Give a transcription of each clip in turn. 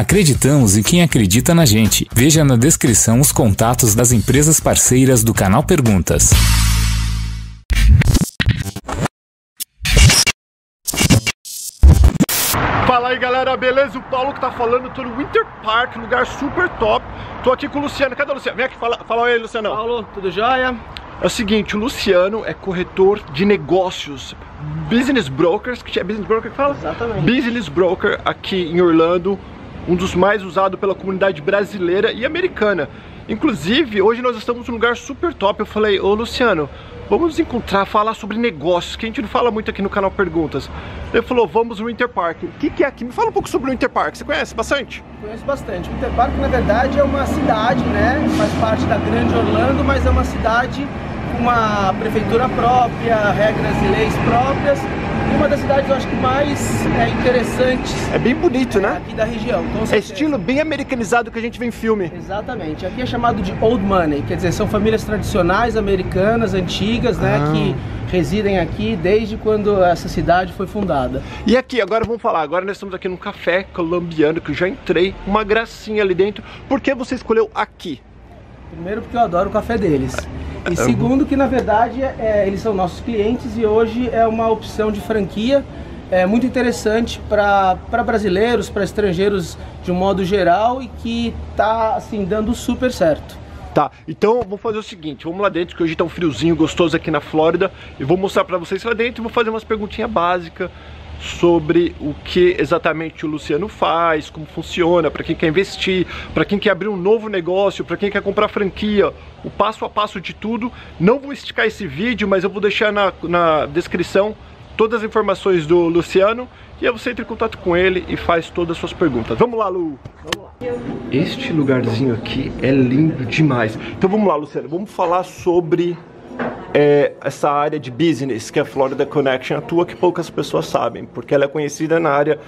Acreditamos em quem acredita na gente. Veja na descrição os contatos das empresas parceiras do canal Perguntas. Fala aí, galera, beleza? O Paulo que tá falando, tô no Winter Park, lugar super top. Tô aqui com o Luciano. Cadê o Luciano? Vem aqui, fala aí, Luciano. Paulo, tudo jóia? É o seguinte, o Luciano é corretor de negócios, business brokers, que é business broker que fala? Exatamente. Business broker aqui em Orlando, um dos mais usados pela comunidade brasileira e americana. Inclusive, hoje nós estamos num lugar super top. Eu falei, ô Luciano, vamos nos encontrar, falar sobre negócios, que a gente não fala muito aqui no canal Perguntas. Ele falou, vamos no Winter Park. O que é aqui? Me fala um pouco sobre o Winter Park. Você conhece bastante? Conheço bastante. O Winter Park, na verdade, é uma cidade, né? Faz parte da grande Orlando, mas é uma cidade... uma prefeitura própria, regras e leis próprias, e uma das cidades eu acho que mais interessantes. É bem bonito, né? Aqui da região. É estilo bem americanizado que a gente vê em filme. Exatamente. Aqui é chamado de Old Money, quer dizer, são famílias tradicionais americanas, antigas, né? Que residem aqui desde quando essa cidade foi fundada. E aqui, agora vamos falar, agora nós estamos aqui num café colombiano, que eu já entrei, uma gracinha ali dentro. Por que você escolheu aqui? Primeiro porque eu adoro o café deles. E segundo que, na verdade, eles são nossos clientes e hoje é uma opção de franquia muito interessante para brasileiros, para estrangeiros de um modo geral, e que está assim, dando super certo. Tá, então vou fazer o seguinte, vamos lá dentro que hoje tá um friozinho gostoso aqui na Flórida e vou mostrar para vocês lá dentro e vou fazer umas perguntinhas básicas sobre o que exatamente o Luciano faz, como funciona, para quem quer investir, para quem quer abrir um novo negócio, para quem quer comprar franquia, o passo a passo de tudo. Não vou esticar esse vídeo, mas eu vou deixar na descrição todas as informações do Luciano e aí você entra em contato com ele e faz todas as suas perguntas. Vamos lá, Lu! Vamos lá. Este lugarzinho aqui é lindo demais. Então vamos lá, Luciano, vamos falar sobre... essa área de business que a Florida Connexion atua, que poucas pessoas sabem, porque ela é conhecida na área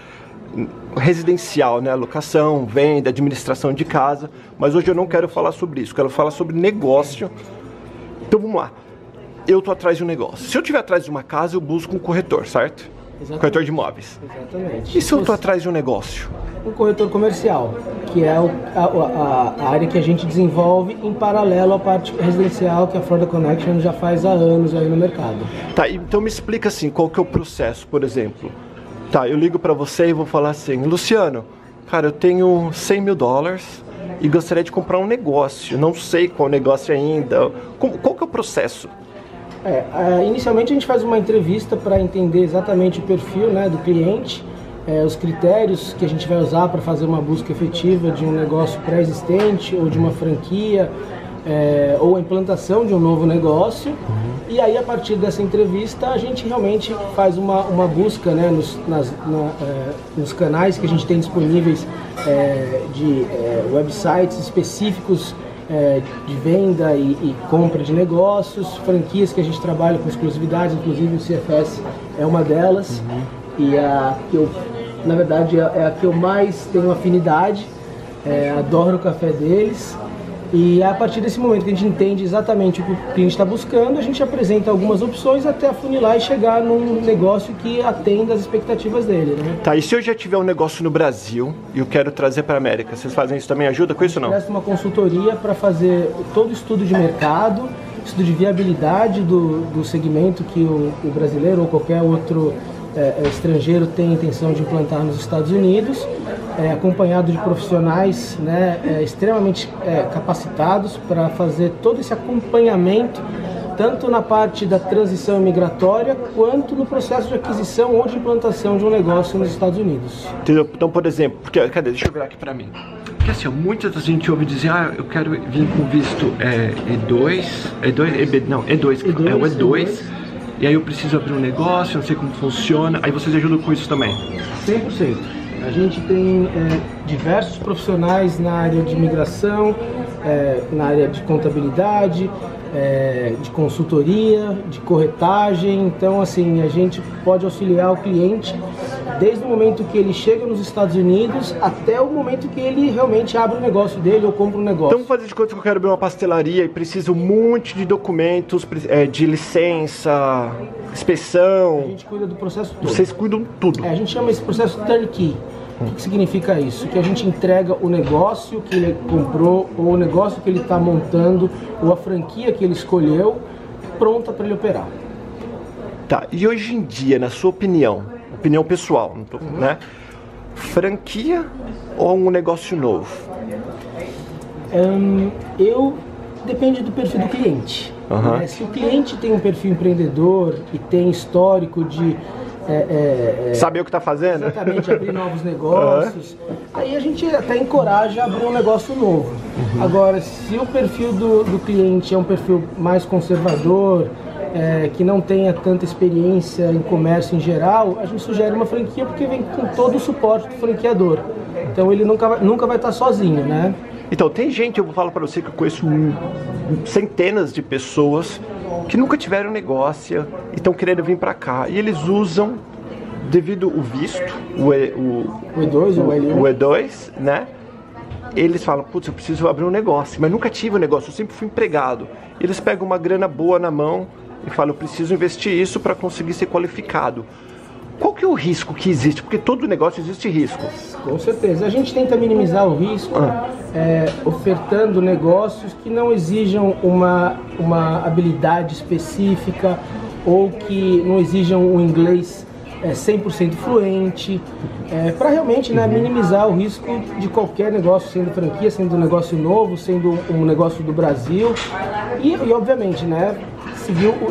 residencial, né? Locação, venda, administração de casa, mas hoje eu não quero falar sobre isso, quero falar sobre negócio. Então vamos lá, eu tô atrás de um negócio. Se eu estiver atrás de uma casa, eu busco um corretor, certo? Exatamente. Corretor de imóveis. Exatamente. E se eu tô atrás de um negócio? Um corretor comercial, que é a área que a gente desenvolve em paralelo à parte residencial que a Florida Connexion já faz há anos aí no mercado. Tá, então me explica assim, qual que é o processo, por exemplo. Tá, eu ligo para você e vou falar assim, Luciano, cara, eu tenho 100 mil dólares e gostaria de comprar um negócio, não sei qual negócio ainda. Qual que é o processo? Inicialmente a gente faz uma entrevista para entender exatamente o perfil, né, do cliente, os critérios que a gente vai usar para fazer uma busca efetiva de um negócio pré-existente ou de uma franquia ou a implantação de um novo negócio. E aí, a partir dessa entrevista, a gente realmente faz uma busca, né, nos canais que a gente tem disponíveis de websites específicos de venda e compra de negócios, franquias que a gente trabalha com exclusividade, inclusive o CFS é uma delas. E a que eu, na verdade, é a que eu mais tenho afinidade, adoro o café deles. E a partir desse momento que a gente entende exatamente o que o cliente está buscando, a gente apresenta algumas opções até afunilar e chegar num negócio que atenda às expectativas dele, né? Tá, e se eu já tiver um negócio no Brasil e eu quero trazer para a América, vocês fazem isso também? Ajuda com isso ou não? A gente presta uma consultoria para fazer todo o estudo de mercado, estudo de viabilidade do segmento que o brasileiro ou qualquer outro estrangeiro tem a intenção de implantar nos Estados Unidos, acompanhado de profissionais, né, extremamente capacitados para fazer todo esse acompanhamento, tanto na parte da transição migratória, quanto no processo de aquisição ou de implantação de um negócio nos Estados Unidos. Entendeu? Então, por exemplo, porque, cadê? Deixa eu virar aqui para mim. Porque assim, muita gente ouve dizer, ah, eu quero vir com visto E2. E aí eu preciso abrir um negócio, não sei como funciona, aí vocês ajudam com isso também? 100%. A gente tem diversos profissionais na área de imigração, na área de contabilidade, de consultoria, de corretagem. Então assim, a gente pode auxiliar o cliente desde o momento que ele chega nos Estados Unidos até o momento que ele realmente abre o negócio dele ou compra um negócio. Então, fazer de conta que eu quero abrir uma pastelaria e preciso um monte de documentos, de licença, inspeção. A gente cuida do processo todo. Vocês cuidam tudo. A gente chama esse processo turnkey. O que significa isso? Que a gente entrega o negócio que ele comprou, ou o negócio que ele está montando, ou a franquia que ele escolheu, pronta para ele operar. Tá, e hoje em dia, na sua opinião, opinião pessoal, não tô, né? Franquia ou um negócio novo? Depende do perfil do cliente. Né? Se o cliente tem um perfil empreendedor e tem histórico de... saber o que está fazendo? Exatamente, abrir novos negócios. Aí a gente até encoraja a abrir um negócio novo. Agora, se o perfil do cliente é um perfil mais conservador, que não tenha tanta experiência em comércio em geral, a gente sugere uma franquia porque vem com todo o suporte do franqueador. Então ele nunca vai estar sozinho, né? Então, tem gente, eu falo para você que eu conheço centenas de pessoas que nunca tiveram negócio e estão querendo vir para cá. E eles usam, devido o visto, o E2, né? Eles falam, putz, eu preciso abrir um negócio, mas nunca tive um negócio, eu sempre fui empregado. Eles pegam uma grana boa na mão e falam, eu preciso investir isso para conseguir ser qualificado. Qual que é o risco que existe? Porque todo negócio existe risco. Com certeza. A gente tenta minimizar o risco ofertando negócios que não exijam uma habilidade específica ou que não exijam um inglês 100% fluente, para realmente minimizar o risco de qualquer negócio, sendo franquia, sendo um negócio novo, sendo um negócio do Brasil e obviamente, né?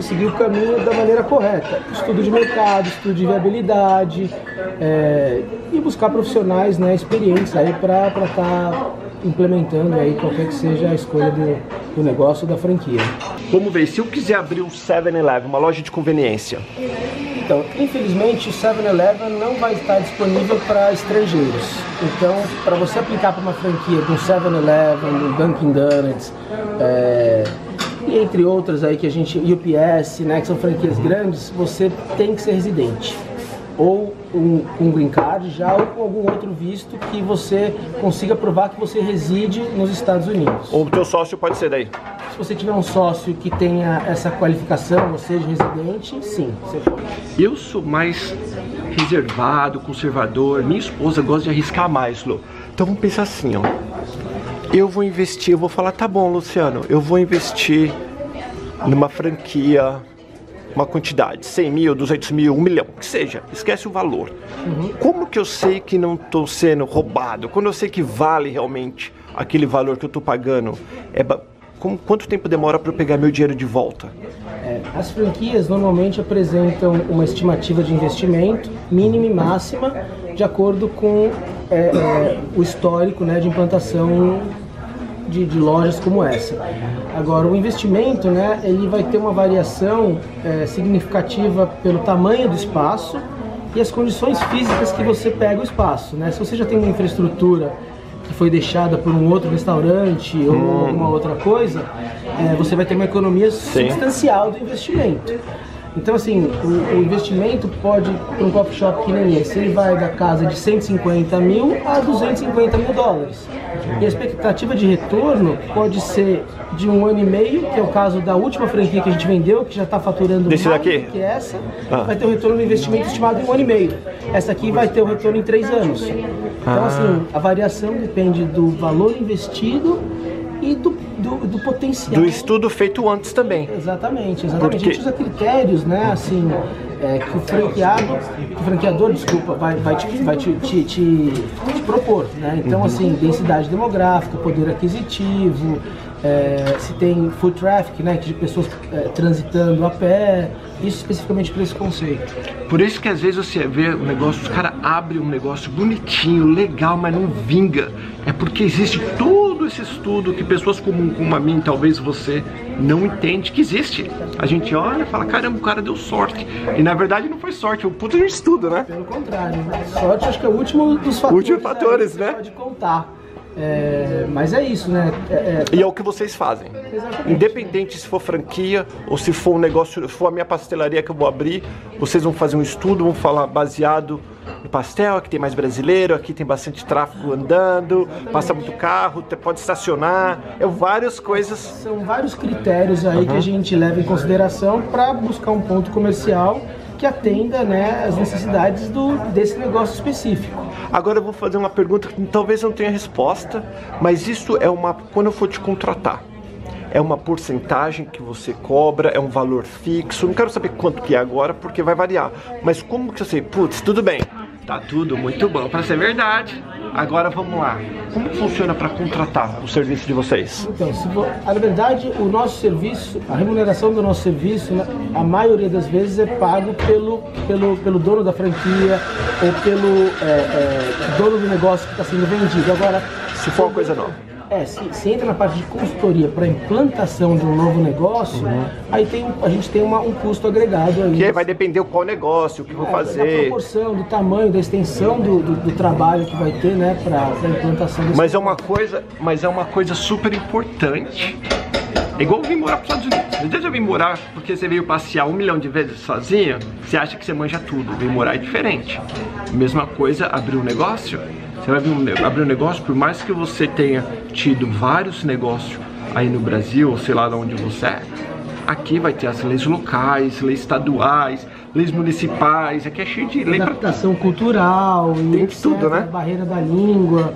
Seguir o caminho da maneira correta, estudo de mercado, estudo de viabilidade e buscar profissionais, né, experientes aí para estar implementando aí qualquer que seja a escolha do negócio, da franquia. Vamos ver, se eu quiser abrir um 7-Eleven, uma loja de conveniência. Então, infelizmente o 7-Eleven não vai estar disponível para estrangeiros. Então, para você aplicar para uma franquia de um 7-Eleven, de um Dunkin' Donuts, entre outras aí que a gente, UPS, né, que são franquias grandes, você tem que ser residente. Ou um green card já, ou com algum outro visto que você consiga provar que você reside nos Estados Unidos. Ou o teu sócio pode ser daí? Se você tiver um sócio que tenha essa qualificação, ou seja, residente, sim, você pode. Eu sou mais reservado, conservador, minha esposa gosta de arriscar mais, Lu. Então vamos pensar assim, ó. Eu vou investir, eu vou falar, tá bom, Luciano, eu vou investir numa franquia, uma quantidade, 100 mil, 200 mil, 1 milhão, que seja, esquece o valor. Como que eu sei que não estou sendo roubado? Quando eu sei que vale realmente aquele valor que eu estou pagando, quanto tempo demora para eu pegar meu dinheiro de volta? As franquias normalmente apresentam uma estimativa de investimento, mínima e máxima, de acordo com o histórico, né, de implantação de lojas como essa. Agora, o investimento, né, ele vai ter uma variação significativa pelo tamanho do espaço e as condições físicas que você pega o espaço, né? Se você já tem uma infraestrutura que foi deixada por um outro restaurante ou alguma outra coisa, você vai ter uma economia substancial do investimento. Então, assim, o investimento pode, para um coffee shop que nem esse, ele vai da casa de 150 mil a 250 mil dólares. E a expectativa de retorno pode ser de 1 ano e meio, que é o caso da última franquia que a gente vendeu, que já está faturando mais do que essa, vai ter o retorno do investimento estimado em 1 ano e meio. Essa aqui vai ter o retorno em 3 anos. Então, assim, a variação depende do valor investido e do potencial. Do estudo feito antes também. Exatamente. Porque... a gente usa critérios, né, assim, que o franqueador, desculpa, vai te propor, né? Então, assim, densidade demográfica, poder aquisitivo, se tem foot traffic, né, de pessoas transitando a pé, isso especificamente para esse conceito. Por isso que às vezes você vê o negócio, os caras abrem um negócio bonitinho, legal, mas não vinga. É porque existe todo esse estudo que pessoas comuns como a mim, talvez você, não entende que existe. A gente olha e fala, caramba, o cara deu sorte. E na verdade não foi sorte, o puto de estudo, né? Pelo contrário, sorte acho que é o último dos fatores, né? Que você pode contar. Mas é isso, né? E é o que vocês fazem. Exatamente, independente, né? Se for franquia ou se for um negócio, se for a minha pastelaria que eu vou abrir, vocês vão fazer um estudo, vão falar baseado no pastel, aqui tem mais brasileiro, aqui tem bastante tráfego andando, passa muito carro, pode estacionar, várias coisas. São vários critérios aí que a gente leva em consideração para buscar um ponto comercial que atenda, né, as necessidades desse negócio específico. Agora eu vou fazer uma pergunta que talvez não tenha resposta, mas isso é uma, quando eu for te contratar, é uma porcentagem que você cobra, é um valor fixo? Não quero saber quanto que é agora, porque vai variar, mas como que eu sei, putz, tudo bem, tá tudo muito bom pra ser verdade. Agora vamos lá, como funciona para contratar o serviço de vocês? Então, na verdade, o nosso serviço, a remuneração do nosso serviço, a maioria das vezes é pago pelo dono da franquia ou pelo dono do negócio que está sendo vendido. Agora, se for uma coisa nova. Se entra na parte de consultoria para implantação de um novo negócio, aí a gente tem um custo agregado aí. Que vai depender qual negócio, o que vou fazer. Da proporção, do tamanho, da extensão do trabalho que vai ter, né, para a implantação desse mas é uma coisa super importante. É igual vir morar para os Estados Unidos. Você já vem morar porque você veio passear 1 milhão de vezes sozinho, você acha que você manja tudo. Vem morar é diferente. Mesma coisa, abrir um negócio. Você vai abrir um negócio, por mais que você tenha tido vários negócios aí no Brasil, ou sei lá de onde você é, aqui vai ter as leis locais, leis estaduais, leis municipais, aqui é cheio de lei. Adaptação cultural, tem de tudo, né? Barreira da língua.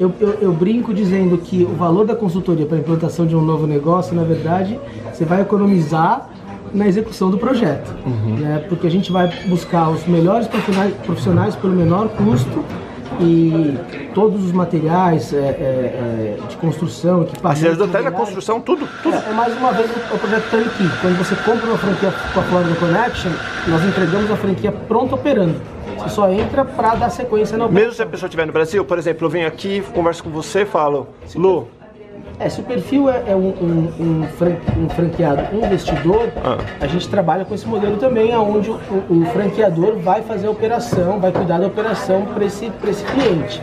Eu brinco dizendo que o valor da consultoria para a implantação de um novo negócio, na verdade, você vai economizar na execução do projeto. Né? Porque a gente vai buscar os melhores profissionais pelo menor custo e todos os materiais de construção, equipamentos... Vocês do hotel, a construção, tudo. Mais uma vez o projeto Tanqui. Quando você compra uma franquia com a Florida Connexion, nós entregamos a franquia pronta operando. Você só entra para dar sequência na operação. Mesmo se a pessoa estiver no Brasil, por exemplo, eu venho aqui, converso com você, falo, Lu... se o perfil é um franqueado investidor, a gente trabalha com esse modelo também, onde o franqueador vai fazer a operação, vai cuidar da operação para esse cliente.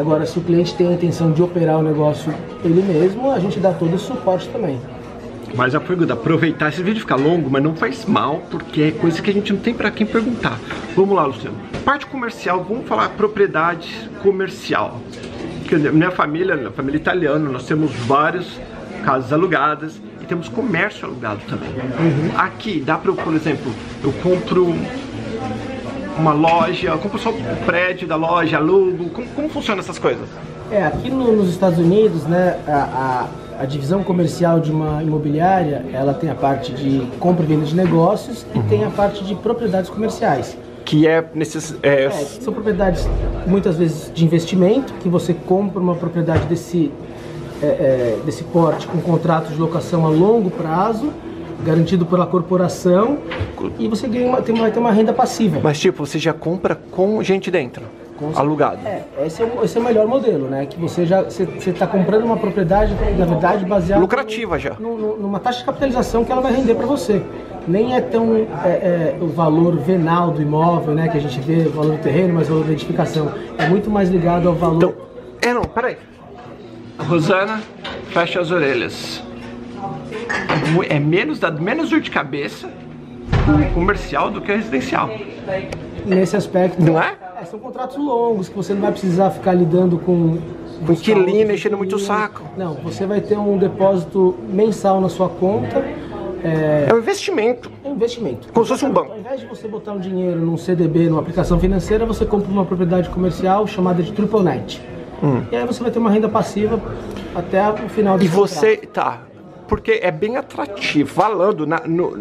Agora, se o cliente tem a intenção de operar o negócio ele mesmo, a gente dá todo o suporte também. Mas a pergunta, aproveitar, esse vídeo fica longo, mas não faz mal, porque é coisa que a gente não tem para quem perguntar. Vamos lá, Luciano. Parte comercial, vamos falar propriedade comercial. Porque minha família italiana, nós temos vários casas alugadas e temos comércio alugado também. Aqui dá para, por exemplo, eu compro uma loja, eu compro só o prédio da loja, alugo, como funciona essas coisas? Aqui nos Estados Unidos, né, a divisão comercial de uma imobiliária, ela tem a parte de compra e venda de negócios e tem a parte de propriedades comerciais. Que é nesses... são propriedades, muitas vezes, de investimento, que você compra uma propriedade desse porte com contrato de locação a longo prazo, garantido pela corporação, e você ganha vai ter uma renda passiva. Mas, tipo, você já compra com gente dentro, alugado. Esse é o melhor modelo, né? Que você está comprando uma propriedade, na verdade, baseada... lucrativa já. Numa taxa de capitalização que ela vai render para você. Nem é tão o valor venal do imóvel, né, que a gente vê, o valor do terreno, mas o valor da edificação. É muito mais ligado ao valor... Então, não, peraí. Rosana, fecha as orelhas. É menos, dá menos dor de cabeça comercial do que residencial. Nesse aspecto... Não é? São contratos longos, que você não vai precisar ficar lidando com... Porque ele mexendo muito o saco. Não, você vai ter um depósito mensal na sua conta. É um investimento. É um investimento. Como se fosse um banco. Ao invés de você botar um dinheiro num CDB, numa aplicação financeira, você compra uma propriedade comercial chamada de Triple Net. E aí você vai ter uma renda passiva até o final do seu contrato. E você... Tá. Porque é bem atrativo.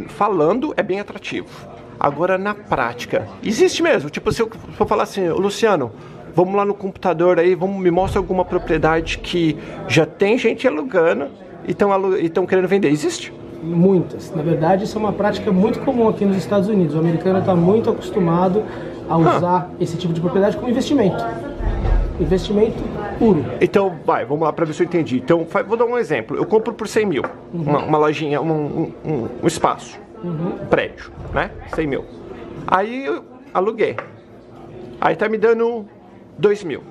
Falando é bem atrativo. Agora, na prática, existe mesmo. Tipo, se eu for falar assim, Luciano, vamos lá no computador aí, me mostra alguma propriedade que já tem gente alugando e estão querendo vender. Existe? Muitas. Na verdade, isso é uma prática muito comum aqui nos Estados Unidos. O americano está muito acostumado a usar esse tipo de propriedade como investimento. Investimento puro. Então, vamos lá para ver se eu entendi. Então, vou dar um exemplo. Eu compro por 100 mil, uma lojinha, um espaço, um prédio, né? 100 mil. Aí eu aluguei. Aí tá me dando 2 mil.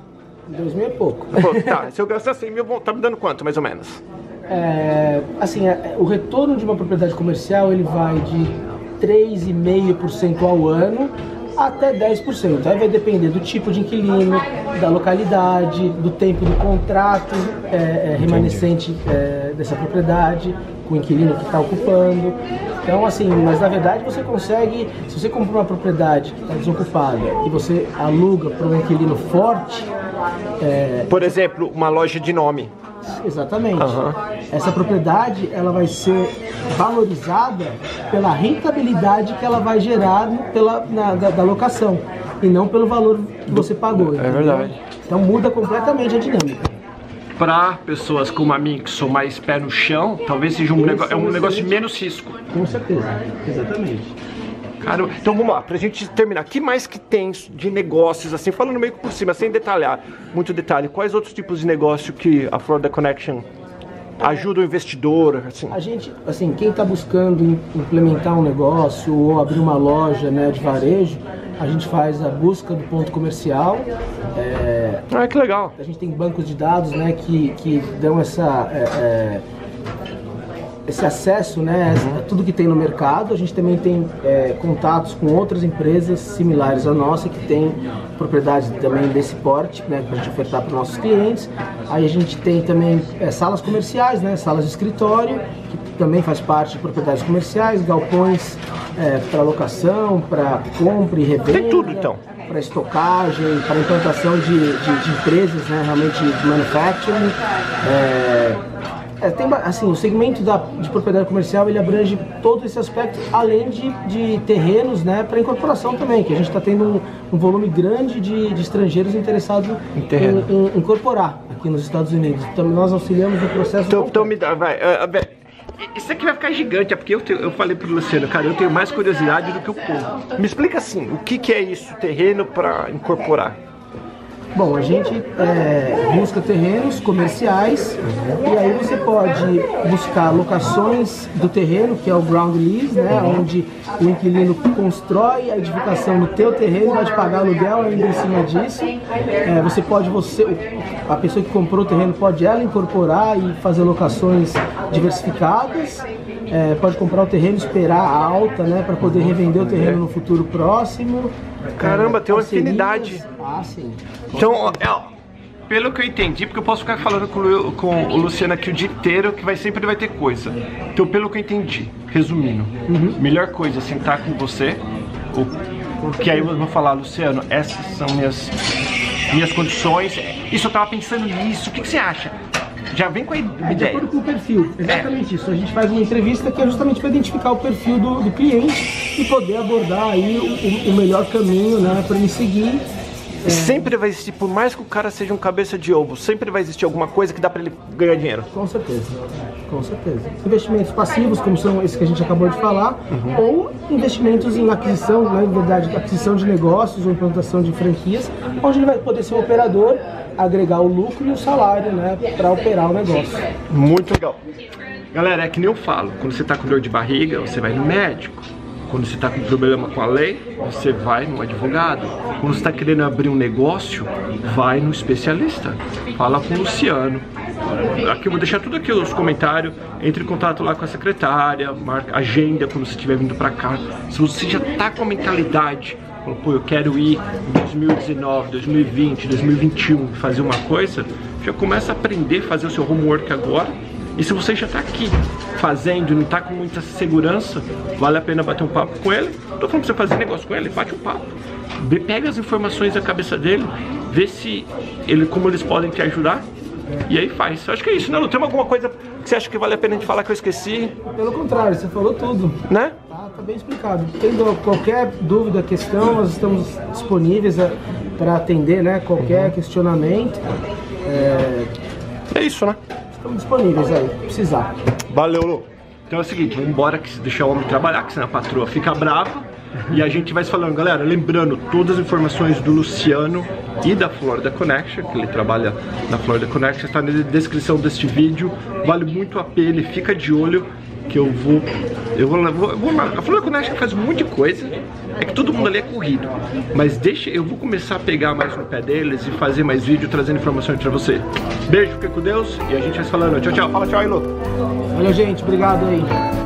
2 mil é pouco. Tá, se eu gastar 100 mil, tá me dando quanto, mais ou menos? O retorno de uma propriedade comercial, ele vai de 3,5% ao ano até 10%. Aí vai depender do tipo de inquilino, da localidade, do tempo do contrato remanescente dessa propriedade, com o inquilino que está ocupando. Então, assim, mas na verdade você consegue, se você compra uma propriedade que está desocupada e você aluga para um inquilino forte... Por exemplo, uma loja de nome. Exatamente. Uhum. Essa propriedade, ela vai ser valorizada pela rentabilidade que ela vai gerar da locação e não pelo valor que você pagou. É verdade. Então muda completamente a dinâmica. Para pessoas como a mim, que sou mais pé no chão, talvez seja um negócio de menos risco. Com certeza, exatamente. Cara, então vamos lá, pra gente terminar, o que mais que tem de negócios, assim, falando meio que por cima, sem detalhar, muito detalhe, quais outros tipos de negócio que a Florida Connexion ajuda o investidor, assim? A gente, assim, quem está buscando implementar um negócio ou abrir uma loja, né, de varejo, a gente faz a busca do ponto comercial. Ah, que legal! A gente tem bancos de dados, né, que dão esse acesso, né, a tudo que tem no mercado. A gente também tem contatos com outras empresas similares à nossa que tem propriedades também desse porte, né, para a gente ofertar para os nossos clientes. Aí a gente tem também salas comerciais, né, salas de escritório, que também faz parte de propriedades comerciais, galpões para locação, para compra e revenda. Tem tudo, então. Para estocagem, para implantação de empresas, né, realmente de manufacturing. Tem, assim, o segmento de propriedade comercial, ele abrange todo esse aspecto, além de terrenos, né, para incorporação também, que a gente está tendo um volume grande de estrangeiros interessados em incorporar aqui nos Estados Unidos. Então nós auxiliamos o processo. Então me dá, vai. Isso aqui vai ficar gigante, é porque eu falei pro Luciano, cara, eu tenho mais curiosidade do que o povo. Me explica assim, o que é isso, terreno para incorporar? Bom, a gente busca terrenos comerciais e aí você pode buscar locações do terreno, que é o Ground Lease, né, onde o inquilino constrói a edificação no teu terreno, vai te pagar aluguel ainda em cima disso. Você pode, a pessoa que comprou o terreno pode ela incorporar e fazer locações diversificadas. Pode comprar o terreno, esperar a alta, né, para poder revender o terreno no futuro próximo. Caramba, tem uma afinidade. Ah, sim. Então, pelo que eu entendi, porque eu posso ficar falando com o Luciano aqui o dia inteiro, que sempre vai ter coisa. Então, pelo que eu entendi, resumindo, melhor coisa é sentar com você, porque aí eu vou falar, Luciano, essas são minhas condições. Isso, eu tava pensando nisso, o que você acha? Já vem com a ideia. De acordo com o perfil, exatamente isso. A gente faz uma entrevista que é justamente para identificar o perfil do cliente e poder abordar aí o melhor caminho, né, para ele seguir. Sempre vai existir, por mais que o cara seja um cabeça de ovo, sempre vai existir alguma coisa que dá para ele ganhar dinheiro. Com certeza, com certeza. Investimentos passivos, como são esses que a gente acabou de falar, ou investimentos em aquisição, na verdade, aquisição de negócios ou implantação de franquias, onde ele vai poder ser um operador, agregar o lucro e o salário, né, para operar o negócio. Muito legal. Galera, é que nem eu falo, quando você tá com dor de barriga, você vai no médico. Quando você está com problema com a lei, você vai no advogado. Quando você está querendo abrir um negócio, vai no especialista. Fala com o Luciano. Aqui eu vou deixar tudo aqui os comentários. Entre em contato lá com a secretária, marca agenda quando você estiver vindo para cá. Se você já está com a mentalidade, pô, eu quero ir em 2019, 2020, 2021 fazer uma coisa, já começa a aprender, fazer o seu homework agora. E se você já está aqui fazendo e não está com muita segurança, vale a pena bater um papo com ele. Não estou falando para você fazer negócio com ele, bate um papo. Pega as informações da cabeça dele, vê se como eles podem te ajudar. E aí faz. Acho que é isso, né, Lu? Tem alguma coisa que você acha que vale a pena a gente falar que eu esqueci? Pelo contrário, você falou tudo. Né? Tá bem explicado. Tendo qualquer dúvida, questão, nós estamos disponíveis para atender, né, qualquer questionamento. É isso, né? Estamos disponíveis aí, precisar. Valeu, Lu. Então é o seguinte, vamos embora, que deixar o homem trabalhar, que senão a patroa fica brava. E a gente vai se falando, galera, lembrando, todas as informações do Luciano e da Florida Connexion, que ele trabalha na Florida Connexion, está na descrição deste vídeo. Vale muito a pena, fica de olho, que eu vou lá. A Florida Connexion faz um monte de coisa, é que todo mundo ali é corrido. Mas eu vou começar a pegar mais no pé deles e fazer mais vídeo trazendo informações pra você. Beijo, fica com Deus e a gente vai se falando. Tchau, tchau. Fala tchau aí, Lu. Valeu, gente. Obrigado aí.